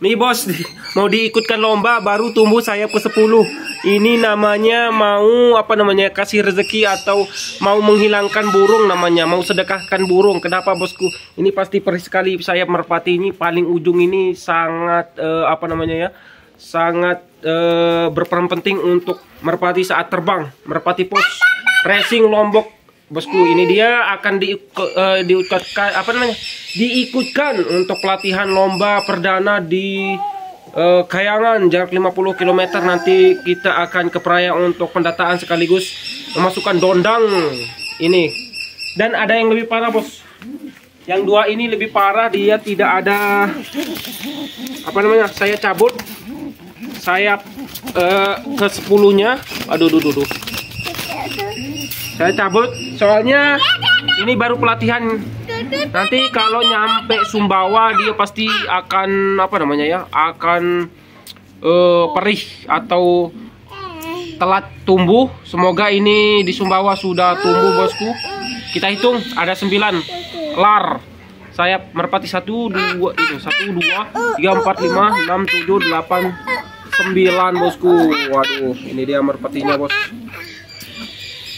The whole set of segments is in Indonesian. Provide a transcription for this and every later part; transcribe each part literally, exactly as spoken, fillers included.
Nih bos, mau diikutkan lomba baru tumbuh sayap kesepuluh. Ini namanya mau apa namanya kasih rezeki atau mau menghilangkan burung namanya, mau sedekahkan burung. Kenapa bosku? Ini pasti perih sekali sayap merpati ini paling ujung ini sangat eh, apa namanya ya, sangat eh, berperan penting untuk merpati saat terbang. Merpati pos racing Lombok. Bosku, ini dia akan di, uh, diikutkan apa namanya? Diikutkan untuk pelatihan lomba perdana di uh, Kayangan jarak lima puluh kilometer. Nanti kita akan ke Praya untuk pendataan sekaligus memasukkan dondang ini. Dan ada yang lebih parah, bos. Yang dua ini lebih parah, dia tidak ada apa namanya? Saya cabut sayap uh, ke sepuluhnya. Aduh, duh, duh, duh. Saya cabut soalnya ini baru pelatihan. Nanti kalau nyampe Sumbawa dia pasti akan apa namanya ya, akan uh, perih atau telat tumbuh. Semoga ini di Sumbawa sudah tumbuh bosku. Kita hitung ada sembilan lar sayap merpati. Satu dua itu satu dua tiga empat lima enam tujuh delapan sembilan bosku. Waduh, ini dia merpatinya bos.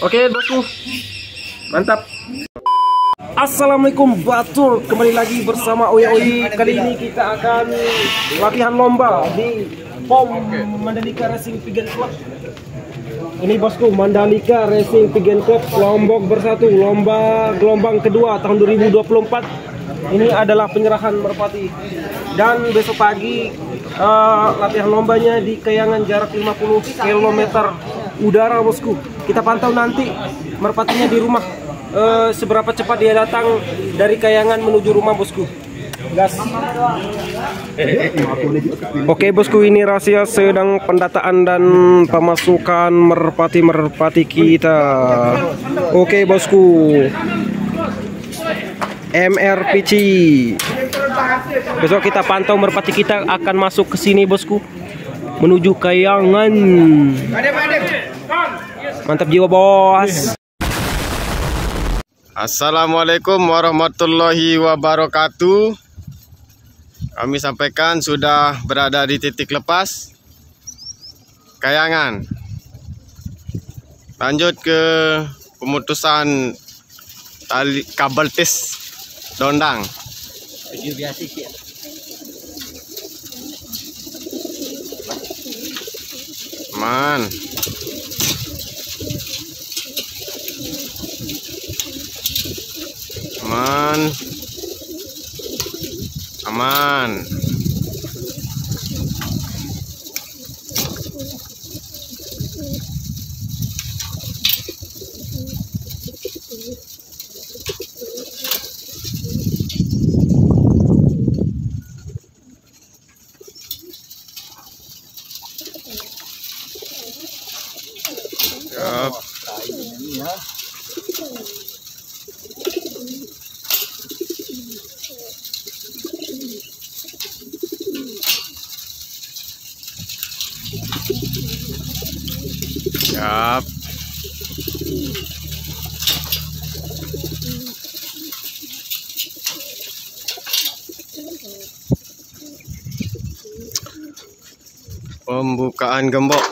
Oke bosku, mantap. Assalamualaikum Batur, kembali lagi bersama Oya Oyee. Kali ini kita akan latihan lomba di P O M Mandalika Racing Pigeon Club. Ini bosku, Mandalika Racing Pigeon Club Lombok Bersatu, lomba gelombang kedua tahun dua ribu dua puluh empat. Ini adalah penyerahan merpati. Dan besok pagi uh, latihan lombanya di Kayangan jarak lima puluh kilometer udara bosku. Kita pantau nanti merpatinya di rumah, e, seberapa cepat dia datang dari Kayangan menuju rumah bosku. Gas. Oke bosku, ini rahasia sedang pendataan dan pemasukan merpati-merpati kita. Oke bosku, M R P C. Besok kita pantau merpati kita akan masuk ke sini bosku, menuju Kayangan. Mantap jiwa bos. Assalamualaikum warahmatullahi wabarakatuh. Kami sampaikan sudah berada di titik lepas Kayangan. Lanjut ke pemutusan tali kabel tis dondang. Man. Aman. Aman. Yap. Siap. Pembukaan gembok.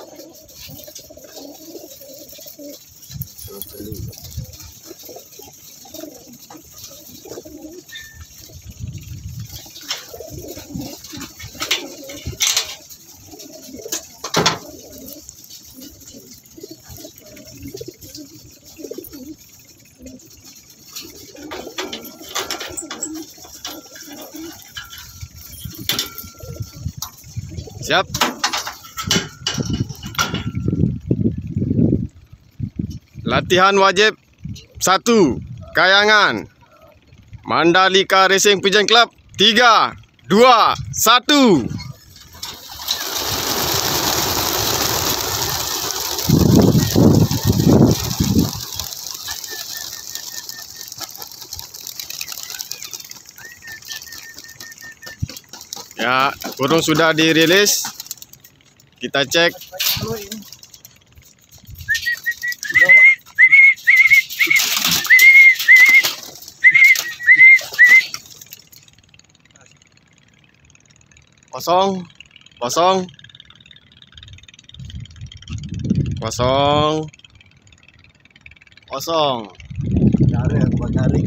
Siap. Latihan wajib satu Kayangan Mandalika Racing Pigeon Club. Tiga dua satu. Ya, burung sudah dirilis. Kita cek. kosong, kosong, kosong, kosong. Cari ya, gua cari.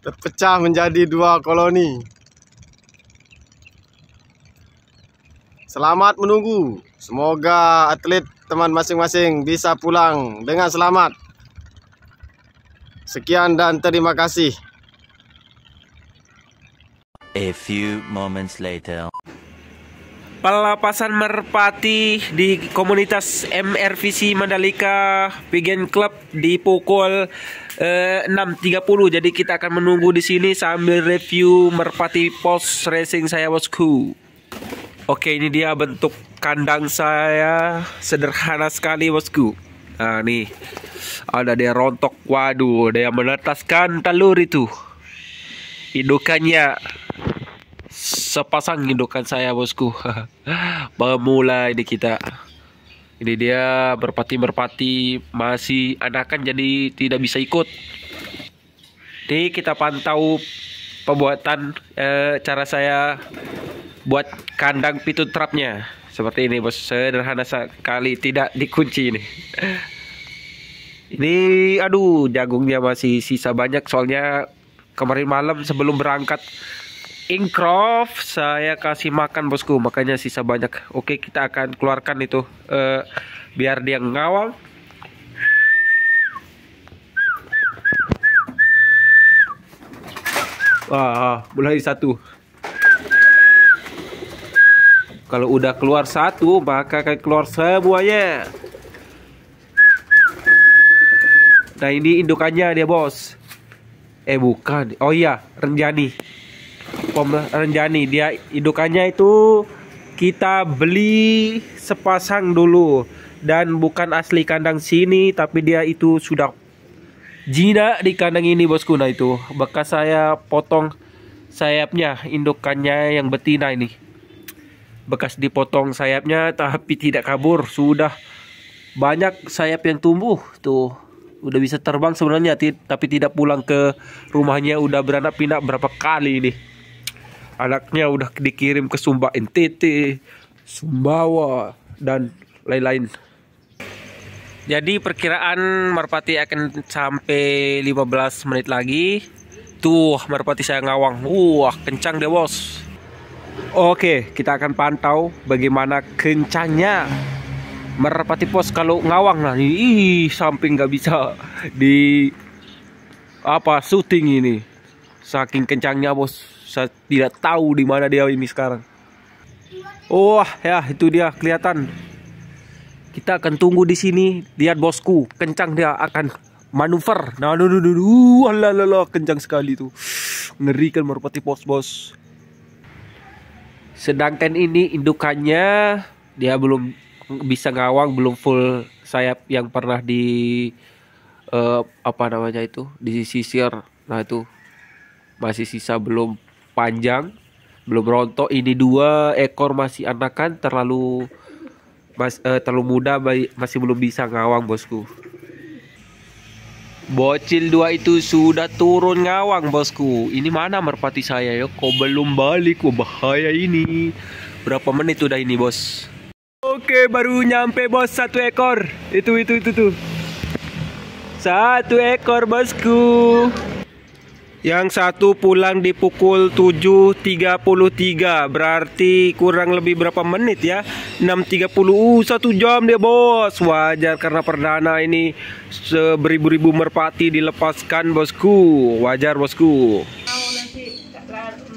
Terpecah menjadi dua koloni. Selamat menunggu. Semoga atlet teman masing-masing bisa pulang dengan selamat. Sekian dan terima kasih. A few moments later. Pelepasan merpati di komunitas M R V C Mandalika Pigeon Club di pukul eh, enam tiga puluh. Jadi kita akan menunggu di sini sambil review merpati post racing saya, bosku. Oke, ini dia bentuk kandang saya, sederhana sekali, bosku. Nah, nih ada dia rontok. Waduh, ada yang menetaskan telur itu. Indukannya sepasang, indukan saya, bosku. Mulai di kita. Ini dia merpati-merpati masih anakan, jadi tidak bisa ikut. Nih kita pantau pembuatan eh, cara saya buat kandang pitut trapnya. Seperti ini, bos. Sederhana sekali, tidak dikunci ini. Ini aduh, jagungnya masih sisa banyak soalnya kemarin malam sebelum berangkat Ingcroft saya kasih makan, bosku, makanya sisa banyak. Oke, kita akan keluarkan itu uh, biar dia ngawang. Wah, mulai satu. Kalau udah keluar satu, maka akan keluar semuanya. Nah, ini indukannya dia, bos. Eh, bukan. Oh iya, Renjani. Renjani, dia indukannya itu kita beli sepasang dulu dan bukan asli kandang sini, tapi dia itu sudah jinak di kandang ini, bosku. Nah, itu bekas saya potong sayapnya, indukannya yang betina ini bekas dipotong sayapnya tapi tidak kabur, sudah banyak sayap yang tumbuh tuh, udah bisa terbang sebenarnya tapi tidak pulang ke rumahnya, udah beranak pinak berapa kali ini. Anaknya udah dikirim ke Sumba, N T T, Sumbawa, dan lain-lain. Jadi perkiraan merpati akan sampai lima belas menit lagi. Tuh, merpati saya ngawang. Wah, kencang deh, bos. Oke, kita akan pantau bagaimana kencangnya merpati pos kalau ngawang. Nah, ih, samping nggak bisa di apa syuting ini. Saking kencangnya, bos. Saya tidak tahu di mana dia ini sekarang. Wah, oh, ya itu dia kelihatan. Kita akan tunggu di sini. Lihat, bosku, kencang dia akan manuver. Nah, duh, duh, duh, duh. Alalala, kencang sekali tuh. Ngerikan merpati pos, bos. Sedangkan ini indukannya dia belum bisa ngawang, belum full sayap yang pernah di uh, apa namanya itu disisir. Nah, itu masih sisa belum panjang, belum rontok. Ini dua ekor masih anakan, terlalu mas, eh, terlalu muda, masih belum bisa ngawang, bosku. Bocil dua itu sudah turun ngawang, bosku. Ini mana merpati saya, yo? Kok belum balik? Wah, bahaya ini. Berapa menit udah ini, bos? Oke, baru nyampe, bos. Satu ekor. Itu itu itu tuh. Satu ekor, bosku. Yang satu pulang di pukul tujuh tiga puluh tiga. Berarti kurang lebih berapa menit ya? enam tiga puluh. Uh, satu jam dia, bos. Wajar karena perdana ini seribu-ribu merpati dilepaskan, bosku. Wajar, bosku.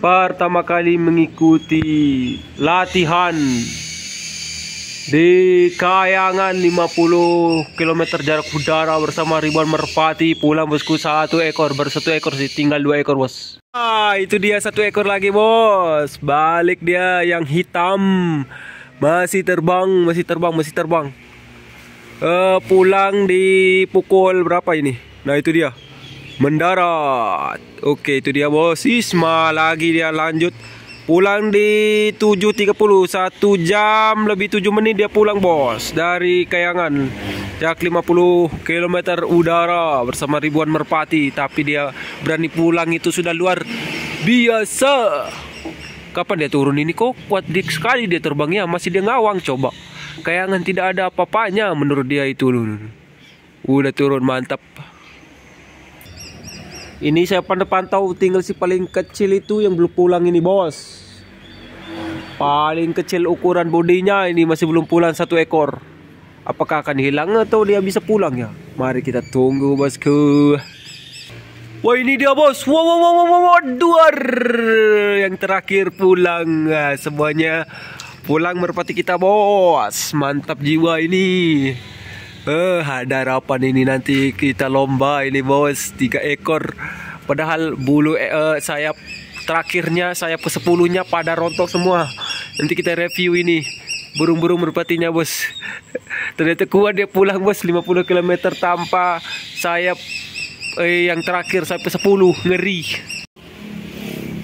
Pertama kali mengikuti latihan di Kayangan lima puluh kilometer jarak udara bersama ribuan merpati, pulang, bosku, satu ekor, baru satu ekor sih, tinggal dua ekor, bos. Ah, itu dia satu ekor lagi, bos. Balik dia yang hitam. Masih terbang, masih terbang, masih terbang. Uh, pulang di pukul berapa ini? Nah, itu dia. Mendarat. Oke, itu dia, bos. Isma lagi dia lanjut Pulang di tujuh tiga puluh, satu jam lebih tujuh menit dia pulang bos, dari Kayangan jarak lima puluh kilometer udara bersama ribuan merpati. Tapi dia berani pulang itu sudah luar biasa. Kapan dia turun ini kok kuat dik sekali dia terbangnya, masih dia ngawang coba. Kayangan tidak ada apa-apanya menurut dia itu. Udah turun mantap. Ini saya pantau tinggal si paling kecil itu yang belum pulang ini bos. Paling kecil ukuran bodinya ini masih belum pulang satu ekor. Apakah akan hilang atau dia bisa pulang ya? Mari kita tunggu bosku. Wah ini dia bos. Wah wah wah wah wah. Duar. Yang terakhir pulang. Nah, semuanya pulang merpati kita bos. Mantap jiwa ini. Eh, ada harapan ini nanti kita lomba ini bos, tiga ekor. Padahal bulu eh, sayap terakhirnya, sayap kesepuluhnya pada rontok semua. Nanti kita review ini burung-burung merpatinya bos. Ternyata kuat dia pulang bos, lima puluh kilometer tanpa sayap eh, yang terakhir sayap kesepuluh. Ngeri.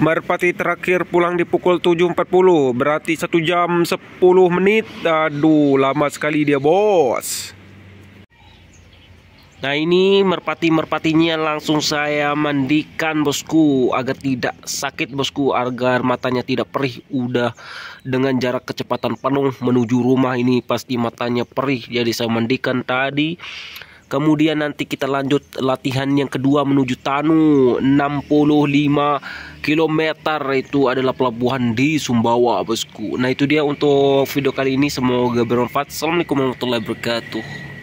Merpati terakhir pulang di pukul tujuh empat puluh, berarti satu jam sepuluh menit. Aduh, lama sekali dia bos. Nah ini merpati-merpatinya langsung saya mandikan bosku, agar tidak sakit bosku, agar matanya tidak perih. Udah dengan jarak kecepatan penuh menuju rumah ini pasti matanya perih, jadi saya mandikan tadi. Kemudian nanti kita lanjut latihan yang kedua menuju Tanu, enam puluh lima kilometer itu adalah pelabuhan di Sumbawa bosku. Nah itu dia untuk video kali ini, semoga bermanfaat. Assalamualaikum warahmatullahi wabarakatuh.